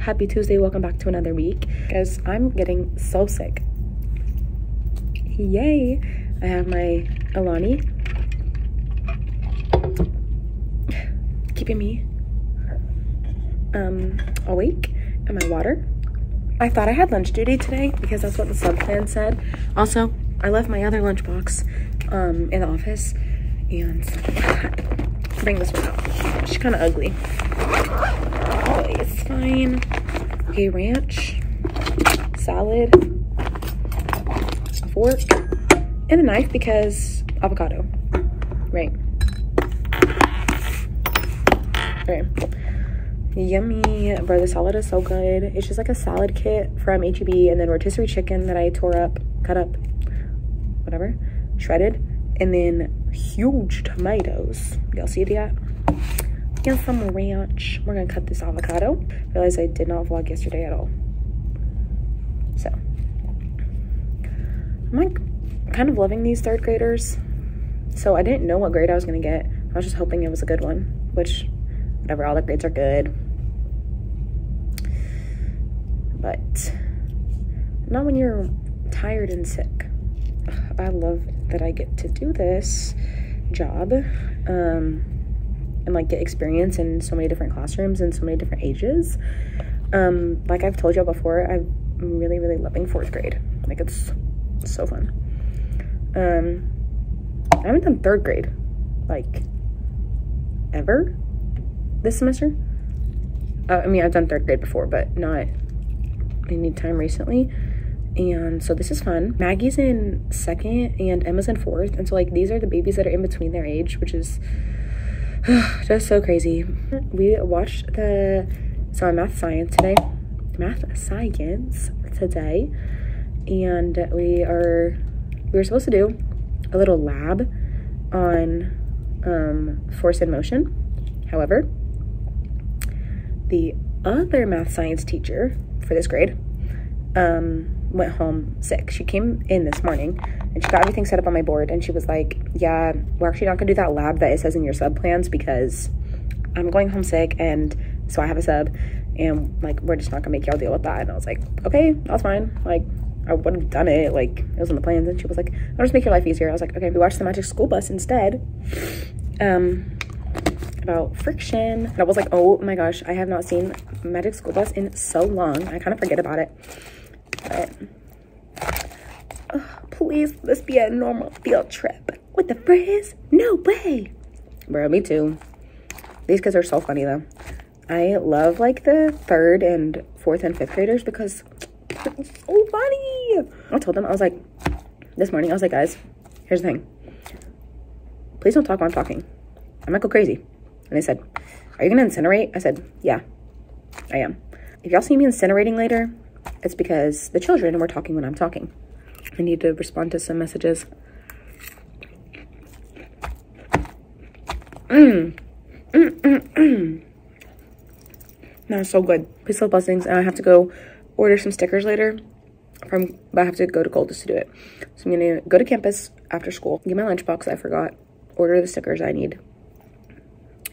Happy Tuesday, welcome back to another week. Guys, I'm getting so sick. Yay! I have my Alani. Keeping me awake, and my water. I thought I had lunch duty today because that's what the sub plan said. Also, I left my other lunchbox in the office, and bring this one out. She's kind of ugly. Oh, it's fine. Okay, ranch, salad, a fork, and a knife because avocado, right? Okay. Yummy, bro. The salad is so good. It's just like a salad kit from H E B, and then rotisserie chicken that I tore up, cut up, whatever, shredded, and then huge tomatoes. Y'all see that? And some ranch. We're gonna cut this avocado. Realized I did not vlog yesterday at all, so I'm like kind of loving these third graders. So I didn't know what grade I was gonna get. I was just hoping it was a good one, which whatever, all the grades are good, but not when you're tired and sick. I love that I get to do this job and like get experience in so many different classrooms and so many different ages. Like I've told y'all before, I'm really loving fourth grade. Like it's so fun. I haven't done third grade like ever this semester. I mean, I've done third grade before, but not any time recently. And so this is fun. Maggie's in second and Emma's in fourth, and so like these are the babies that are in between their age, which is just so crazy. We watched the math science today, and we were supposed to do a little lab on force and motion. However, the other math science teacher for this grade went home sick. She came in this morning and she got everything set up on my board, and she was like, yeah, we're actually not gonna do that lab that it says in your sub plans because I'm going home sick, and so I have a sub, and like we're just not gonna make y'all deal with that. And I was like, okay, that's fine, like I would have done it, like it was in the plans. And she was like, I'll just make your life easier. I was like, okay. We watched the Magic School Bus instead, about friction. And I was like, oh my gosh, I have not seen Magic School Bus in so long. I kind of forget about it. But please, let's be a normal field trip with the frizz. No way, bro. Me too. These kids are so funny though. I love like the third and fourth and fifth graders because it's so funny. I told them, I was like, this morning I was like, guys, here's the thing, please don't talk while I'm talking, I might go crazy. And they said, are you gonna incinerate? I said, yeah, I am. If y'all see me incinerating later, it's because the children were talking when I'm talking. I need to respond to some messages. No, so good. Peace, love, blessings. And I have to go order some stickers later. But I have to go to Goldust to do it. So I'm gonna go to campus after school, get my lunchbox that I forgot, order the stickers I need,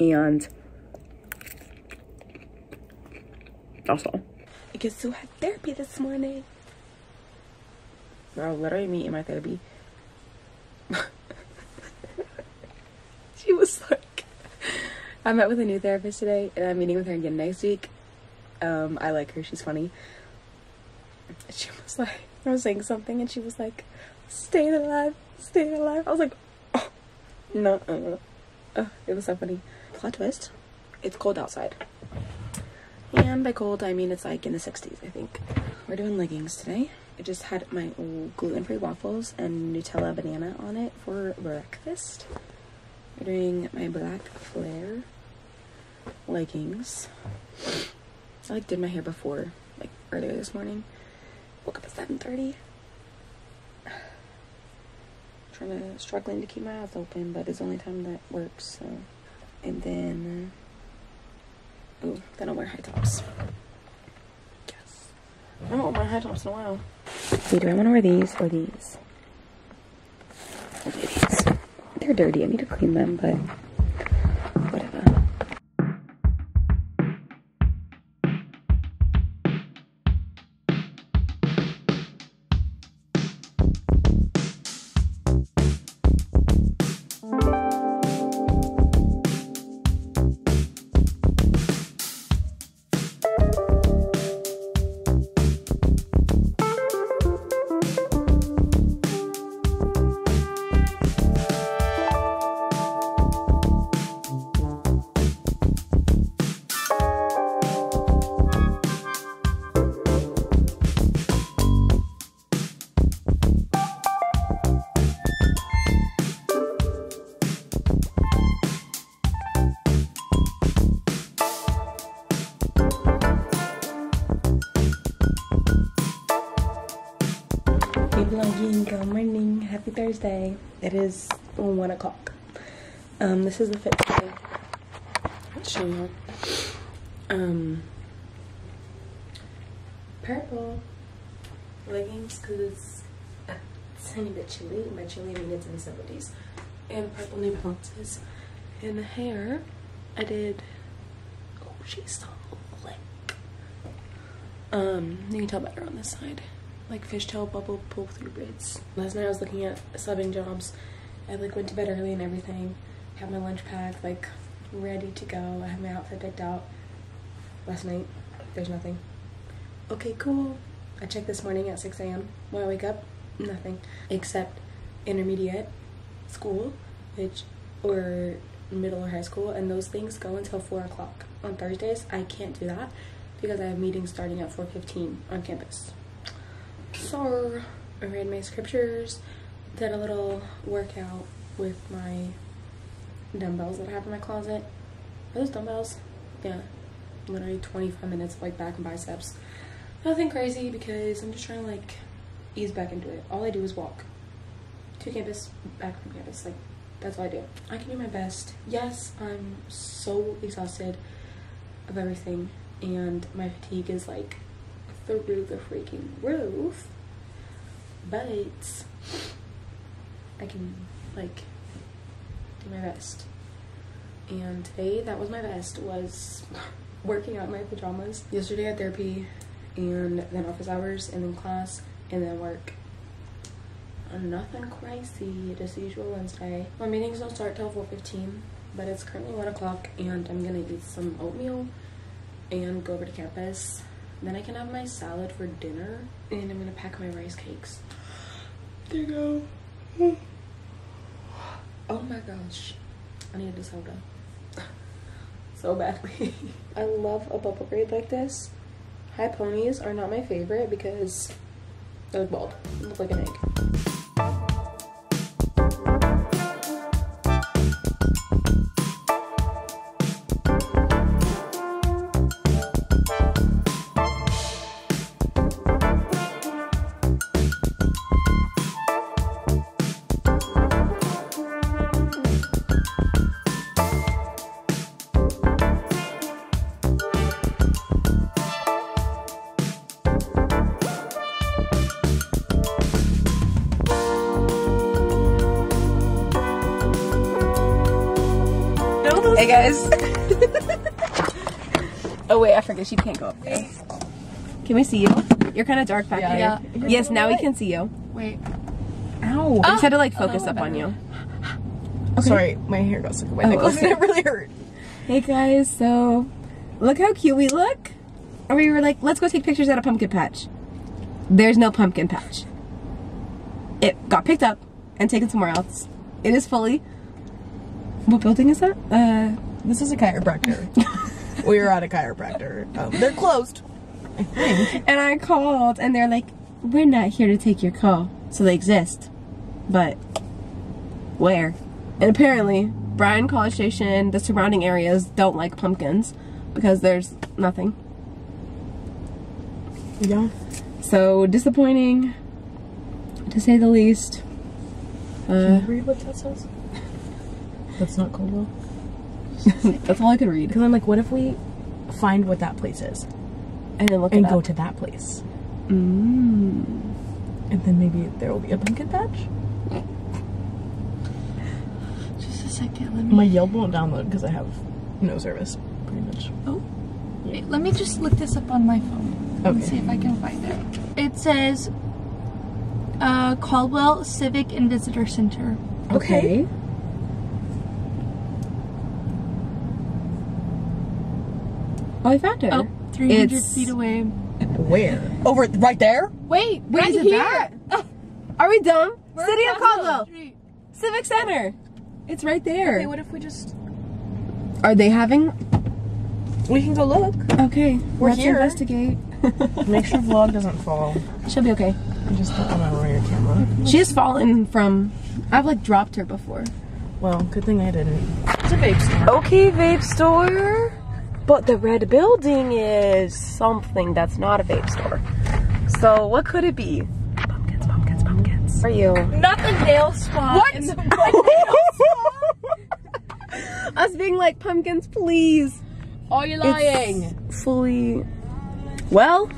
and that's all. I guess Sue had therapy this morning. Girl, literally me in my therapy. She was like, I met with a new therapist today, and I'm meeting with her again next week. I like her, she's funny. She was like, I was saying something, and she was like, stay alive, stay alive. I was like, oh, no, it was so funny. Plot twist, it's cold outside. And by cold, I mean it's like in the 60s, I think. We're doing leggings today. I just had my gluten-free waffles and Nutella banana on it for breakfast. We're doing my black flare leggings. I like did my hair before, like earlier this morning. Woke up at 7:30. Struggling to keep my eyes open, but it's the only time that works, so. And then ooh, then I'll wear high tops. Yes. I haven't worn my high tops in a while. Okay, do I want to wear these or these? I'll do these. They're dirty. I need to clean them, but whatever. vlogging. Good morning. Happy Thursday. It is 1 o'clock. This is the fit today. Let's show you. Purple leggings because it's a tiny bit chilly. My chilly even gets in the 70s. And purple knee bounces. And the hair, I did. Oh, she's so slick. You can tell better on this side. Like fishtail bubble pull through braids. Last night I was looking at subbing jobs. I like went to bed early and everything. Had my lunch packed, like ready to go. I had my outfit decked out. Last night, there's nothing. Okay, cool. I checked this morning at 6 a.m. When I wake up, nothing. Except intermediate school, which, or middle or high school, and those things go until 4 o'clock. On Thursdays, I can't do that because I have meetings starting at 4:15 on campus. So, I read my scriptures, did a little workout with my dumbbells that I have in my closet. Are those dumbbells? Yeah, literally 25 minutes of like back and biceps. Nothing crazy because I'm just trying to like ease back into it. All I do is walk to campus, back from campus. Like, that's all I do. I can do my best. Yes, I'm so exhausted of everything and my fatigue is like through the freaking roof, but I can like do my best. And today, that was my best, was working out in my pajamas. Yesterday at therapy, and then office hours, and then class, and then work. Nothing crazy, just the usual Wednesday. My meetings don't start till 4:15, but it's currently 1 o'clock, and I'm gonna eat some oatmeal and go over to campus. Then I can have my salad for dinner, and I'm gonna pack my rice cakes. There you go. Oh my gosh, I need a soda so badly. I love a bubble braid like this. High ponies are not my favorite because I look bald. I look like an egg. Hey guys. Oh wait, I forget you can't go up there. Can we see you? You're kind of dark back there. Yeah. Yes, now we can see you. Wait. Ow. I just had to like focus up on you. Okay. Sorry, my hair got stuck in my necklace and it really hurt. Hey guys, so look how cute we look. Or we were like, let's go take pictures at a pumpkin patch. There's no pumpkin patch. It got picked up and taken somewhere else. It is fully. What building is that? This is a chiropractor. We were at a chiropractor. They're closed, I think. And I called, and they're like, we're not here to take your call. So they exist. But where? And apparently, Bryan College Station, the surrounding areas don't like pumpkins because there's nothing. Yeah. So disappointing, to say the least. Can you read what that says? That's not Caldwell. That's all I could read. Because I'm like, what if we find what that place is? And then look it up. And go to that place. Mm. And then maybe there will be a pumpkin patch? Just a second, let me... My Yelp won't download because I have no service, pretty much. Oh. Yeah. Wait, let me just look this up on my phone. Okay. And see if I can find it. It says, Caldwell Civic and Visitor Center. Okay. Oh, I found her. Oh, 300 feet away. Where? Over, right there? Wait, where is it that? Are we dumb? We're City of Caldwell. Civic Center. It's right there. Okay, what if we just... Are they having... We can go look. Okay. We're here. Let's investigate. Make sure vlog doesn't fall. She'll be okay. I just don't want to roll your camera. She has fallen from... I've like dropped her before. Well, good thing I didn't. It's a vape store. Okay, vape store. But the red building is something that's not a vape store. So what could it be? Pumpkins, pumpkins, pumpkins. How are you? Not the nail spa. What? The nail spa. Us being like, pumpkins, please. Oh, you're lying. It's fully. Well,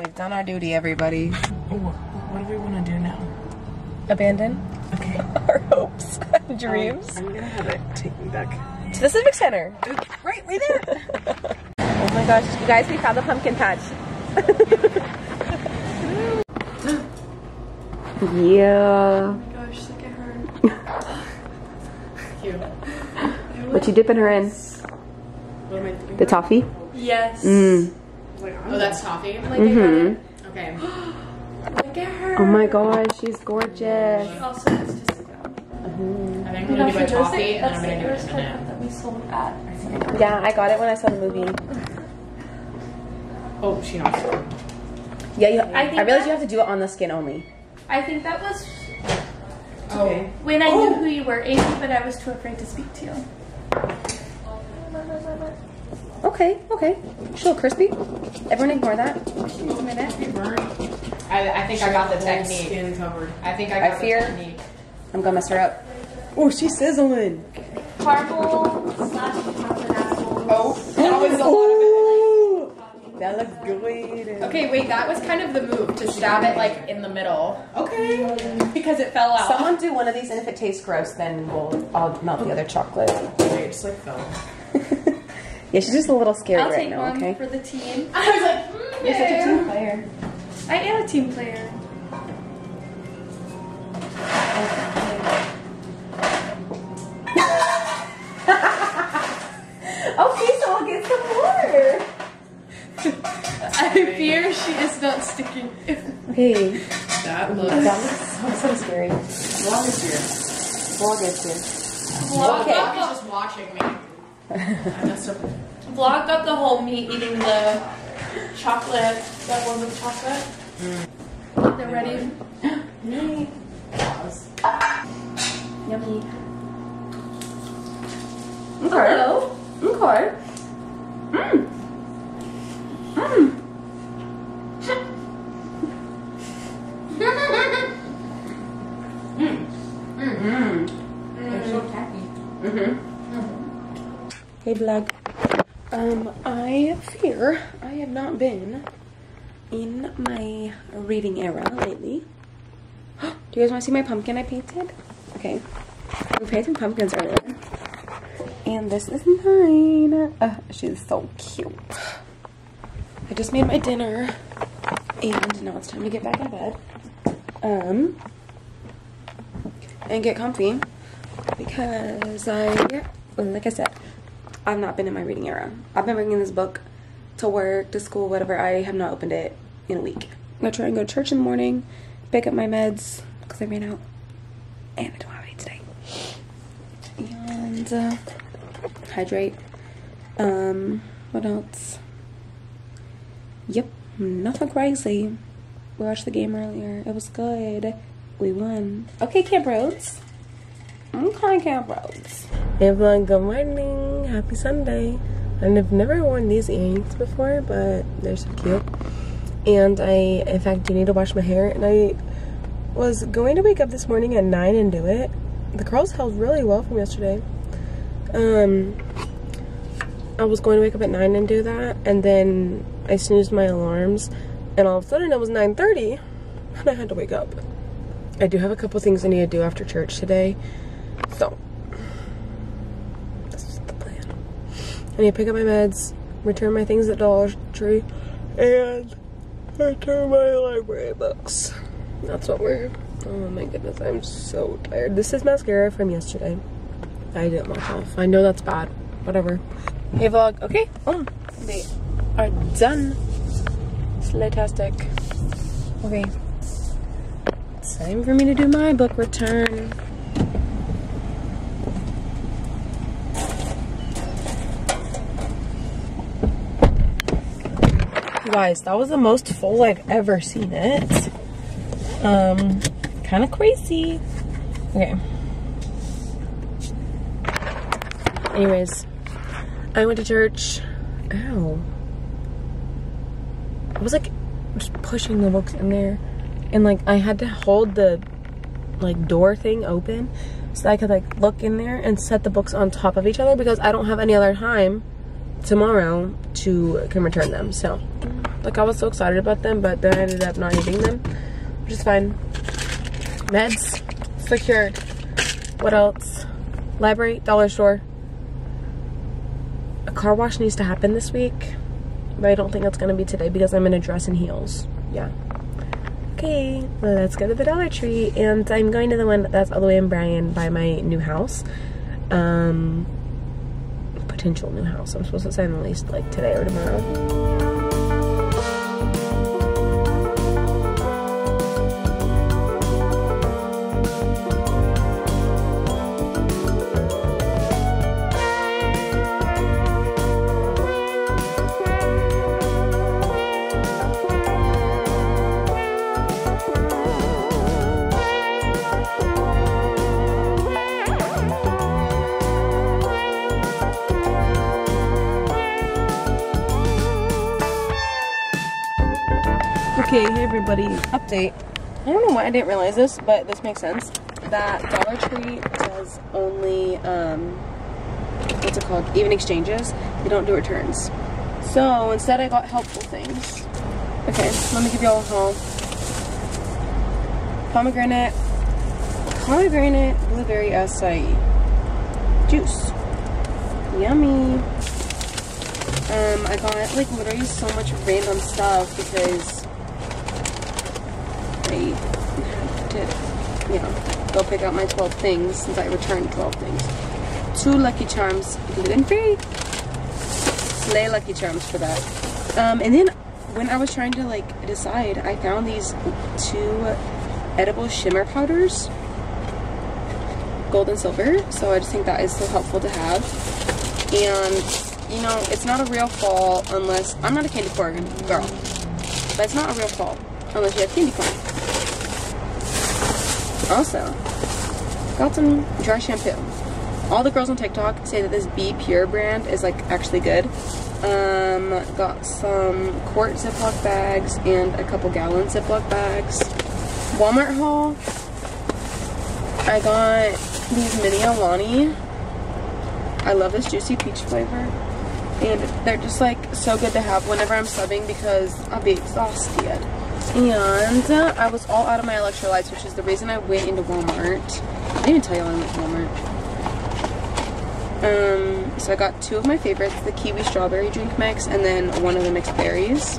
we've done our duty, everybody. What do we want to do now? Abandon? Okay. Our hopes and dreams. I'm going to have it take me back to the Civic Center. Right, way there. Oh my gosh, you guys, we found the pumpkin patch. Yeah. Oh my gosh, look at her. Cute. What you dipping her in? The toffee? Yes. Mm. Oh, that's toffee? Like mm-hmm. Okay. Look at her. Oh my gosh, she's gorgeous. She also has to sit down. Mm-hmm. I think I'm going to do a toffee, and I'm going to do it in a minute. That we sold at. Yeah, I got it when I saw the movie. Oh, she knocked it. Yeah, I realized you have to do it on the skin only. I think that was okay. When I knew who you were, Amy, but I was too afraid to speak to you. Okay, okay. She's a little crispy. Everyone ignore that. I think I got the technique. Skin covered. I think I got the technique. I'm gonna mess her up. Oh, she's sizzling. Caramel slash apples. Oh, that was a lot of it. That looks good. Okay, wait, that was kind of the move, to stab it like in the middle. Okay. Because it fell out. Someone do one of these, and if it tastes gross, then I'll melt the other chocolate. Wait, it just like fell out. Yeah, she's just a little scary right now, okay? I'll take one for the team. I was like, you're such a team player. I am a team player. Okay, so I'll get some more. I fear she is not sticking. Hey. That looks so scary. Vlog is here. Vlog is here. Vlog up is just watching me. I messed up. Vlog got the whole me eating the chocolate. That one with chocolate. Mm. They're ready. Yummy. Yummy. Okay. Hello. Okay. Mmm. Mm. Mm. Mm. Mm. They're so tacky. Mm-hmm. Mm-hmm. Hey vlog. I fear I have not been in my reading era lately. Do you guys want to see my pumpkin I painted? Okay. We painted pumpkins earlier. And this is mine. She's so cute. I just made my dinner, and now it's time to get back in bed, and get comfy, because like I said, I've not been in my reading era. I've been bringing this book to work, to school, whatever. I have not opened it in a week. I'm going to try and go to church in the morning, pick up my meds, because I ran out, and I don't have any today, and hydrate. What else? Yep, nothing crazy. We watched the game earlier. It was good. We won. Okay, Camp Rhodes. I'm calling Camp Rhodes. Hey everyone, good morning. Happy Sunday. And I've never worn these earrings before, but they're so cute. And I, in fact, do need to wash my hair. And I was going to wake up this morning at 9 and do it. The curls held really well from yesterday. I was going to wake up at 9 and do that, and then I snoozed my alarms, and all of a sudden it was 9:30 and I had to wake up. I do have a couple things I need to do after church today, so that's the plan. I need to pick up my meds, return my things at Dollar Tree, and return my library books. That's what we're... Oh my goodness, I'm so tired. This is mascara from yesterday. I did it myself. I know that's bad. Whatever. Hey vlog. Okay. Oh, wait. Are done. Slaytastic. Okay. It's time for me to do my book return. Guys, that was the most full I've ever seen it. Kind of crazy. Okay. Anyways, I went to church. Ow. I was like just pushing the books in there. and like I had to hold the like door thing open so I could like look in there and set the books on top of each other because I don't have any other time tomorrow to can return them. So like I was so excited about them, but then I ended up not needing them, which is fine. Meds secured. What else? Library, dollar store. A car wash needs to happen this week, but I don't think that's gonna be today because I'm in a dress and heels. Yeah. Okay, let's go to the Dollar Tree, and I'm going to the one that's all the way in Bryan by my new house. Potential new house. I'm supposed to sign the lease like today or tomorrow. Okay, hey everybody, update. I don't know why I didn't realize this, but this makes sense. That Dollar Tree does only, what's it called? Even exchanges. They don't do returns. So instead I got helpful things. Okay, let me give y'all a haul. Pomegranate, blueberry acai juice. Yummy. I got like literally so much random stuff because you know, go pick out my 12 things since I returned 12 things. 2 Lucky Charms, gluten-free. Slay Lucky Charms for that. And then when I was trying to like decide, I found these 2 edible shimmer powders, gold and silver. So I just think that is so helpful to have. And you know, it's not a real fall unless I'm not a candy corn girl, but it's not a real fall unless you have candy corn. Also, got some dry shampoo. All the girls on TikTok say that this B Pure brand is like actually good. Got some quart Ziploc bags and a couple gallon Ziploc bags. Walmart haul. I got these mini Alani. I love this juicy peach flavor. And they're just like so good to have whenever I'm subbing because I'll be exhausted. And I was all out of my electrolytes, which is the reason I went into Walmart. I didn't even tell y'all I went to Walmart. So I got 2 of my favorites, the kiwi strawberry drink mix, and then 1 of the mixed berries.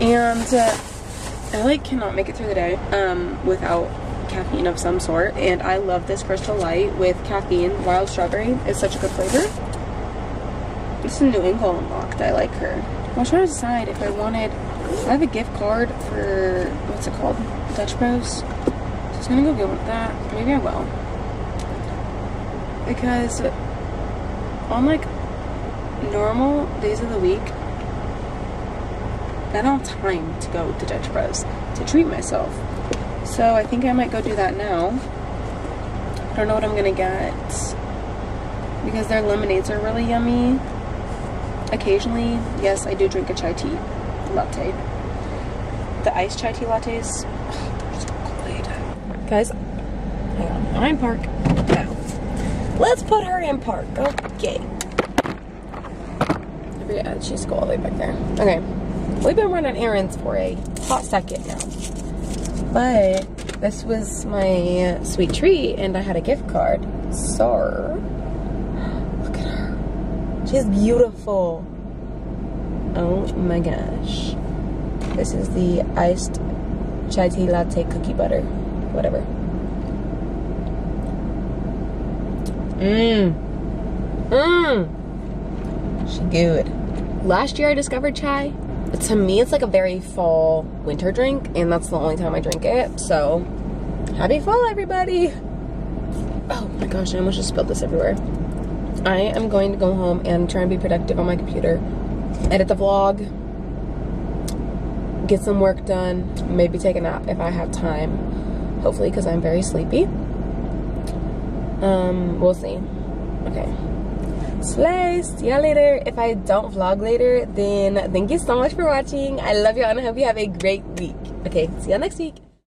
And I like cannot make it through the day without caffeine of some sort. And I love this Crystal Light with caffeine, wild strawberry. It's such a good flavor. It's a New England unlocked. I like her. I was trying to decide if I wanted. I have a gift card for, what's it called? Dutch Bros. So I was gonna go get with that. Maybe I will. Because on like normal days of the week, I don't have time to go to Dutch Bros to treat myself. So I think I might go do that now. I don't know what I'm gonna get because their lemonades are really yummy. Occasionally, yes, I do drink a chai tea. Latte. The iced chai tea lattes. Oh, they're so good. Guys, hang on. I'm in park. Now. Let's put her in park. Okay. Yeah, she's go all the way back there. Okay. We've been running errands for a hot second now. But this was my sweet treat and I had a gift card. So look at her. She's beautiful. Oh my gosh. This is the iced chai tea latte cookie butter. Whatever. She good. Last year I discovered chai. To me it's like a very fall winter drink and that's the only time I drink it. So happy fall everybody. Oh my gosh, I almost just spilled this everywhere. I am going to go home and try and be productive on my computer. Edit the vlog, get some work done, maybe take a nap if I have time, hopefully, because I'm very sleepy. We'll see. Okay. Slay, see y'all later. If I don't vlog later, then thank you so much for watching. I love y'all and I hope you have a great week. Okay, see y'all next week.